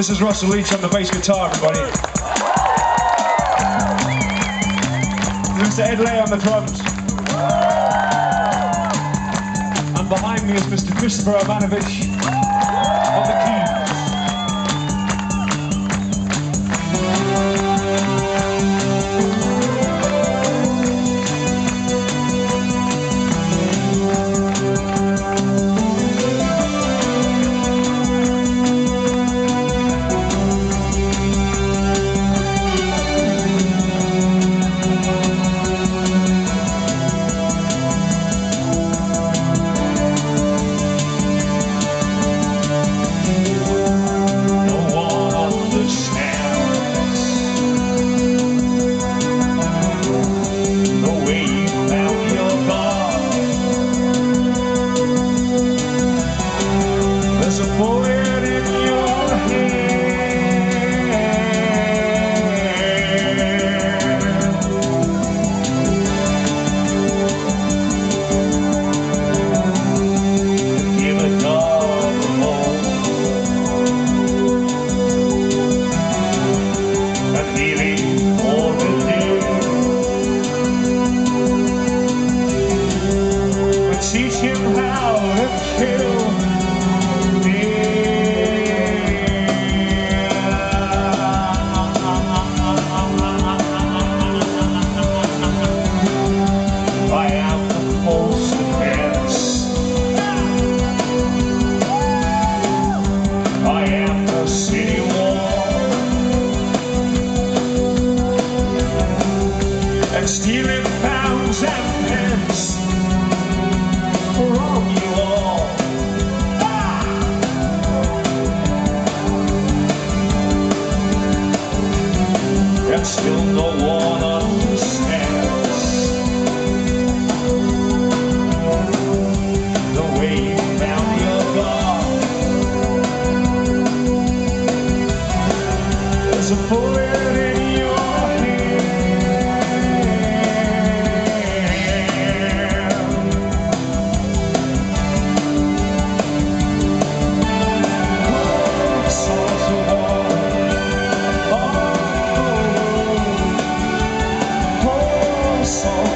This is Russell Leetch on the bass guitar, everybody. This is Mr. Ed Lay on the drums. And behind me is Mr. Christopher Urbanowicz on the keys. Stealing pounds and pence from you all. Ah! And still no one understands the way you found your God. There's a poet in your so